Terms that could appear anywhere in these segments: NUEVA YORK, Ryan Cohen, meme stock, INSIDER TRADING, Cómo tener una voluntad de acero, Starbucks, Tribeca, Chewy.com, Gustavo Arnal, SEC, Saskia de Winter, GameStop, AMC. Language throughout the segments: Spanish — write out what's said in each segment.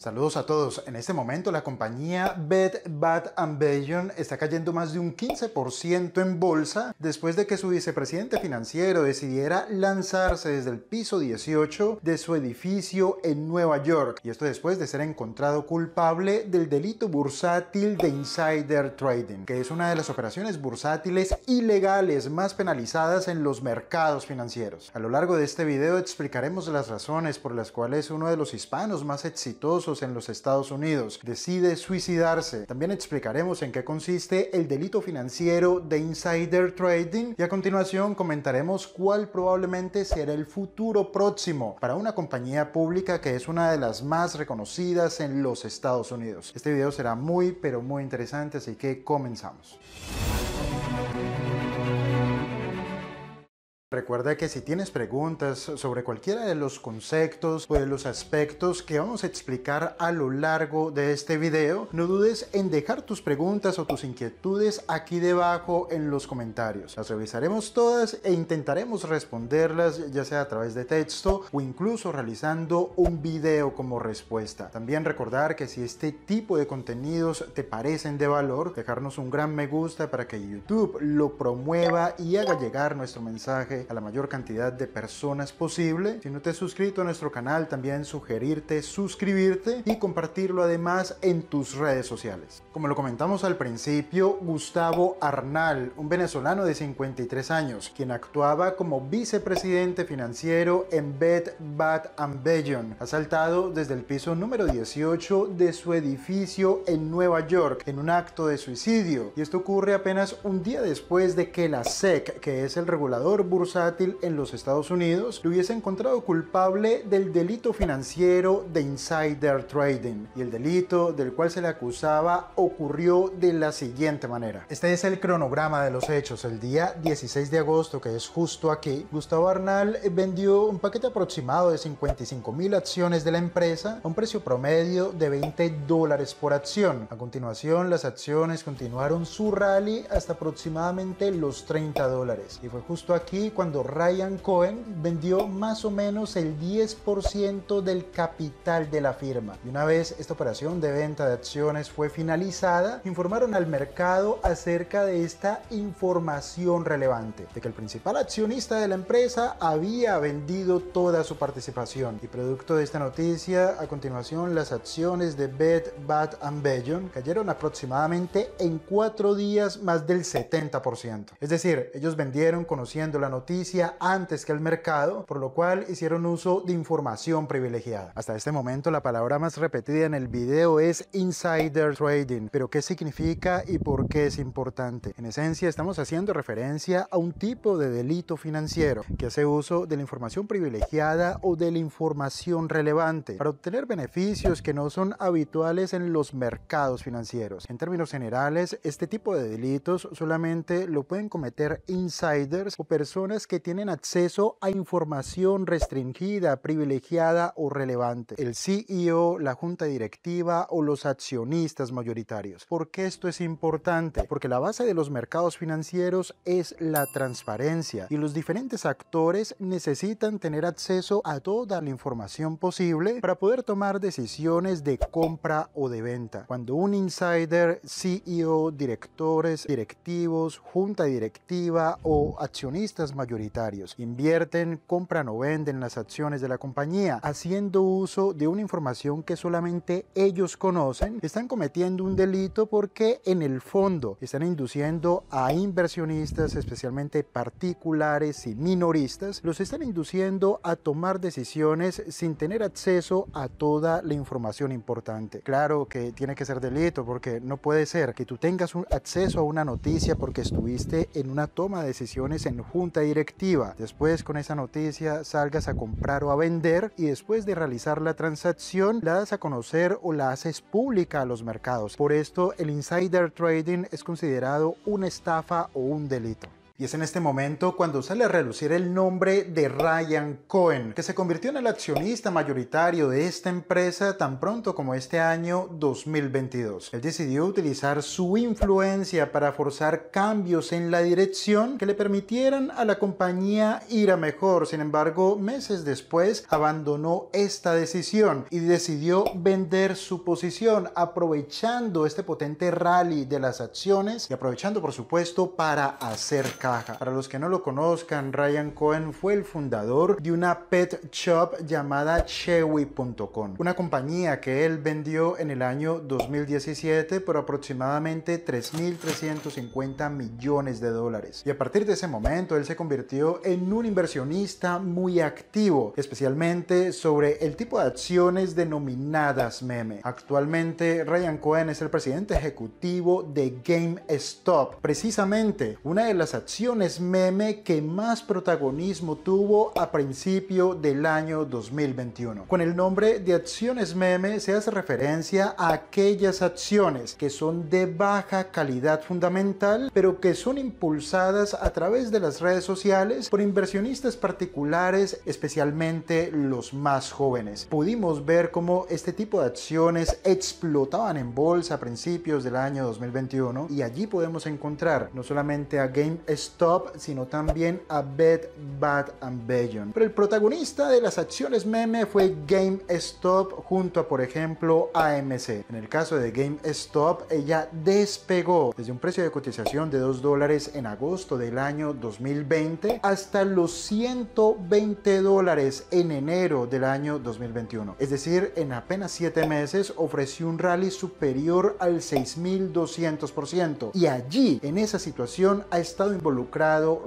Saludos a todos. En este momento la compañía Bed Bath & Beyond está cayendo más de un 15% en bolsa después de que su vicepresidente financiero decidiera lanzarse desde el piso 18 de su edificio en Nueva York, y esto después de ser encontrado culpable del delito bursátil de insider trading, que es una de las operaciones bursátiles ilegales más penalizadas en los mercados financieros. A lo largo de este video explicaremos las razones por las cuales uno de los hispanos más exitosos en los Estados Unidos decide suicidarse. También explicaremos en qué consiste el delito financiero de insider trading, y a continuación comentaremos cuál probablemente será el futuro próximo para una compañía pública que es una de las más reconocidas en los Estados Unidos. Este video será muy pero muy interesante, así que comenzamos. Recuerda que si tienes preguntas sobre cualquiera de los conceptos o de los aspectos que vamos a explicar a lo largo de este video, no dudes en dejar tus preguntas o tus inquietudes aquí debajo en los comentarios. Las revisaremos todas e intentaremos responderlas, ya sea a través de texto o incluso realizando un video como respuesta. También recordar que si este tipo de contenidos te parecen de valor, dejarnos un gran me gusta para que YouTube lo promueva y haga llegar nuestro mensaje a la mayor cantidad de personas posible. Si no te has suscrito a nuestro canal, también sugerirte suscribirte y compartirlo además en tus redes sociales. Como lo comentamos al principio, Gustavo Arnal, un venezolano de 53 años, quien actuaba como vicepresidente financiero en Bed Bath & Beyond, ha saltado desde el piso número 18 de su edificio en Nueva York en un acto de suicidio, y esto ocurre apenas un día después de que la SEC, que es el regulador bursátil en los Estados Unidos, lo hubiese encontrado culpable del delito financiero de insider trading, y el delito del cual se le acusaba ocurrió de la siguiente manera. Este es el cronograma de los hechos. El día 16 de agosto, que es justo aquí, Gustavo Arnal vendió un paquete aproximado de 55.000 acciones de la empresa a un precio promedio de $20 por acción. A continuación, las acciones continuaron su rally hasta aproximadamente los $30, y fue justo aquí cuando Ryan Cohen vendió más o menos el 10% del capital de la firma. Y una vez esta operación de venta de acciones fue finalizada, informaron al mercado acerca de esta información relevante, de que el principal accionista de la empresa había vendido toda su participación. Y producto de esta noticia, a continuación las acciones de Bed Bath & Beyond cayeron aproximadamente en 4 días más del 70%. Es decir, ellos vendieron conociendo la noticia antes que el mercado, por lo cual hicieron uso de información privilegiada. Hasta este momento la palabra más repetida en el video es insider trading, pero ¿qué significa y por qué es importante? En esencia estamos haciendo referencia a un tipo de delito financiero que hace uso de la información privilegiada o de la información relevante para obtener beneficios que no son habituales en los mercados financieros. En términos generales, este tipo de delitos solamente lo pueden cometer insiders o personas que tienen acceso a información restringida, privilegiada o relevante: el CEO, la junta directiva o los accionistas mayoritarios. ¿Por qué esto es importante? Porque la base de los mercados financieros es la transparencia, y los diferentes actores necesitan tener acceso a toda la información posible para poder tomar decisiones de compra o de venta. Cuando un insider, CEO, directores, directivos, junta directiva o accionistas mayoritarios invierten, compran o venden las acciones de la compañía haciendo uso de una información que solamente ellos conocen, están cometiendo un delito, porque en el fondo están induciendo a inversionistas, especialmente particulares y minoristas, los están induciendo a tomar decisiones sin tener acceso a toda la información importante. Claro que tiene que ser delito, porque no puede ser que tú tengas un acceso a una noticia porque estuviste en una toma de decisiones en junta directiva, después con esa noticia salgas a comprar o a vender, y después de realizar la transacción la das a conocer o la haces pública a los mercados. Por esto el insider trading es considerado una estafa o un delito. Y es en este momento cuando sale a relucir el nombre de Ryan Cohen, que se convirtió en el accionista mayoritario de esta empresa tan pronto como este año 2022. Él decidió utilizar su influencia para forzar cambios en la dirección que le permitieran a la compañía ir a mejor. Sin embargo, meses después abandonó esta decisión y decidió vender su posición, aprovechando este potente rally de las acciones y aprovechando, por supuesto, para hacer caja. Para los que no lo conozcan, Ryan Cohen fue el fundador de una pet shop llamada Chewy.com, una compañía que él vendió en el año 2017 por aproximadamente $3.350 millones. Y a partir de ese momento, él se convirtió en un inversionista muy activo, especialmente sobre el tipo de acciones denominadas meme. Actualmente, Ryan Cohen es el presidente ejecutivo de GameStop, precisamente una de las acciones meme que más protagonismo tuvo a principio del año 2021. Con el nombre de acciones meme se hace referencia a aquellas acciones que son de baja calidad fundamental, pero que son impulsadas a través de las redes sociales por inversionistas particulares, especialmente los más jóvenes. Pudimos ver cómo este tipo de acciones explotaban en bolsa a principios del año 2021, y allí podemos encontrar no solamente a GameStop, sino también a Bed Bath & Beyond. Pero el protagonista de las acciones meme fue GameStop junto a, por ejemplo, AMC. En el caso de GameStop, ella despegó desde un precio de cotización de $2 en agosto del año 2020 hasta los $120 en enero del año 2021. Es decir, en apenas 7 meses ofreció un rally superior al 6.200%, y allí, en esa situación, ha estado involucrado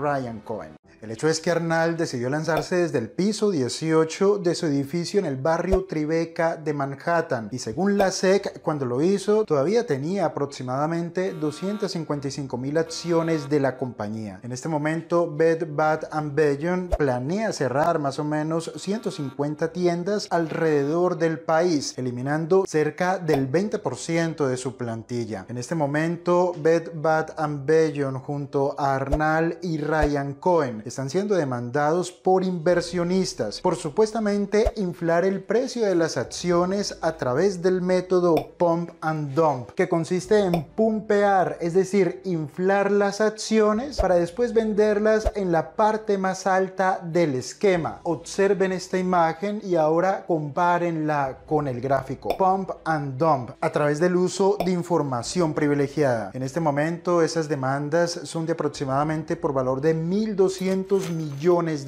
Ryan Cohen. El hecho es que Arnal decidió lanzarse desde el piso 18 de su edificio en el barrio Tribeca de Manhattan, y según la SEC, cuando lo hizo todavía tenía aproximadamente 255.000 acciones de la compañía. En este momento, Bed Bath & Beyond planea cerrar más o menos 150 tiendas alrededor del país, eliminando cerca del 20% de su plantilla. En este momento, Bed Bath & Beyond junto a Arnal y Ryan Cohen están siendo demandados por inversionistas por supuestamente inflar el precio de las acciones a través del método pump and dump, que consiste en pumpear, es decir, inflar las acciones para después venderlas en la parte más alta del esquema. Observen esta imagen y ahora compárenla con el gráfico. Pump and dump a través del uso de información privilegiada. En este momento, esas demandas son de aproximadamente por valor de $1.200 millones,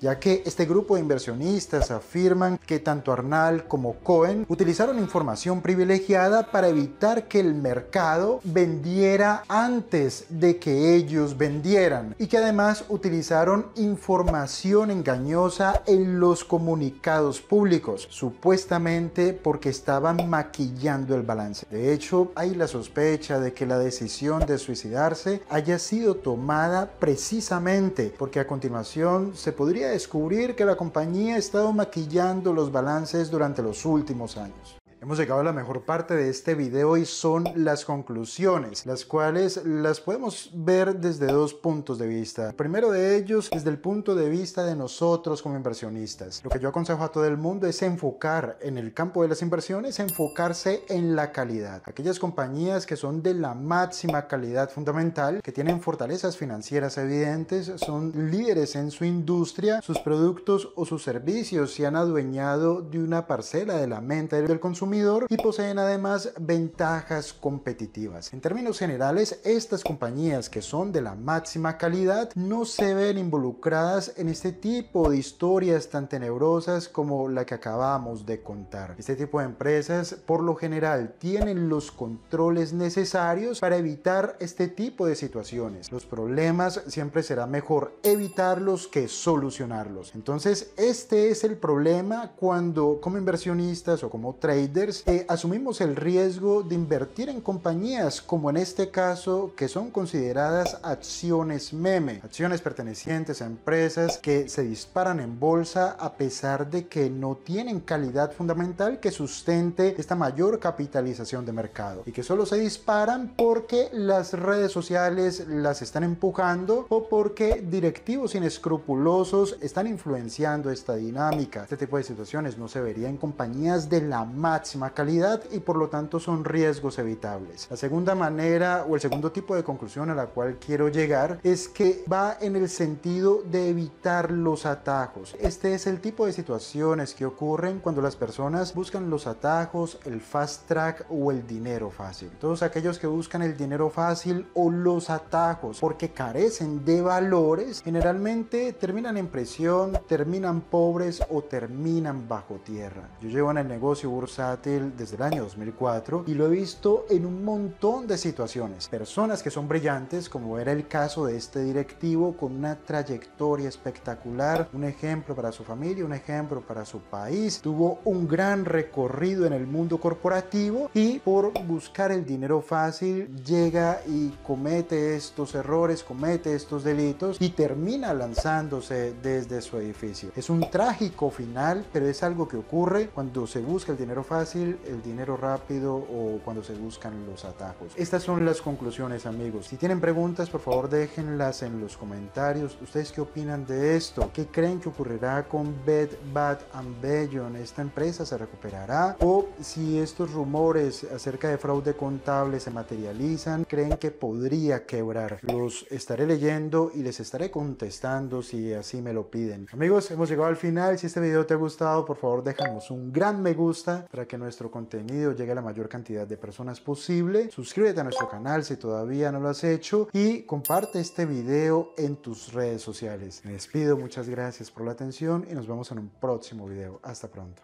ya que este grupo de inversionistas afirman que tanto Arnal como Cohen utilizaron información privilegiada para evitar que el mercado vendiera antes de que ellos vendieran, y que además utilizaron información engañosa en los comunicados públicos, supuestamente porque estaban maquillando el balance. De hecho, hay la sospecha de que la decisión de suicidarse haya sido tomada precisamente porque a continuación se podría descubrir que la compañía ha estado maquillando los balances durante los últimos años. Hemos llegado a la mejor parte de este video y son las conclusiones, las cuales las podemos ver desde dos puntos de vista. El primero de ellos, desde el punto de vista de nosotros como inversionistas. Lo que yo aconsejo a todo el mundo es enfocar en el campo de las inversiones, enfocarse en la calidad. Aquellas compañías que son de la máxima calidad fundamental, que tienen fortalezas financieras evidentes, son líderes en su industria, sus productos o sus servicios se han adueñado de una parcela de la mente del consumidor y poseen además ventajas competitivas. En términos generales, estas compañías que son de la máxima calidad no se ven involucradas en este tipo de historias tan tenebrosas como la que acabamos de contar. Este tipo de empresas, por lo general, tienen los controles necesarios para evitar este tipo de situaciones. Los problemas siempre será mejor evitarlos que solucionarlos. Entonces, este es el problema cuando como inversionistas o como traders traders asumimos el riesgo de invertir en compañías, como en este caso, que son consideradas acciones meme, acciones pertenecientes a empresas que se disparan en bolsa a pesar de que no tienen calidad fundamental que sustente esta mayor capitalización de mercado, y que solo se disparan porque las redes sociales las están empujando o porque directivos inescrupulosos están influenciando esta dinámica. Este tipo de situaciones no se vería en compañías de la máxima calidad y por lo tanto son riesgos evitables. La segunda manera o el segundo tipo de conclusión a la cual quiero llegar es que va en el sentido de evitar los atajos. Este es el tipo de situaciones que ocurren cuando las personas buscan los atajos, el fast track o el dinero fácil. Todos aquellos que buscan el dinero fácil o los atajos porque carecen de valores generalmente terminan en prisión, terminan pobres o terminan bajo tierra. Yo llevo en el negocio bursátil desde el año 2004 y lo he visto en un montón de situaciones. Personas que son brillantes, como era el caso de este directivo, con una trayectoria espectacular, un ejemplo para su familia, un ejemplo para su país, tuvo un gran recorrido en el mundo corporativo y por buscar el dinero fácil llega y comete estos errores, comete estos delitos y termina lanzándose desde su edificio. Es un trágico final, pero es algo que ocurre cuando se busca el dinero fácil, el dinero rápido o cuando se buscan los atajos. Estas son las conclusiones, amigos. Si tienen preguntas, por favor déjenlas en los comentarios. ¿Ustedes qué opinan de esto? ¿Qué creen que ocurrirá con Bed Bath & Beyond? ¿Esta empresa se recuperará? ¿O si estos rumores acerca de fraude contable se materializan, creen que podría quebrar? Los estaré leyendo y les estaré contestando si así me lo piden. Amigos, hemos llegado al final. Si este video te ha gustado, por favor déjanos un gran me gusta para que nuestro contenido llegue a la mayor cantidad de personas posible. Suscríbete a nuestro canal si todavía no lo has hecho y comparte este video en tus redes sociales. Me despido, muchas gracias por la atención y nos vemos en un próximo video. Hasta pronto.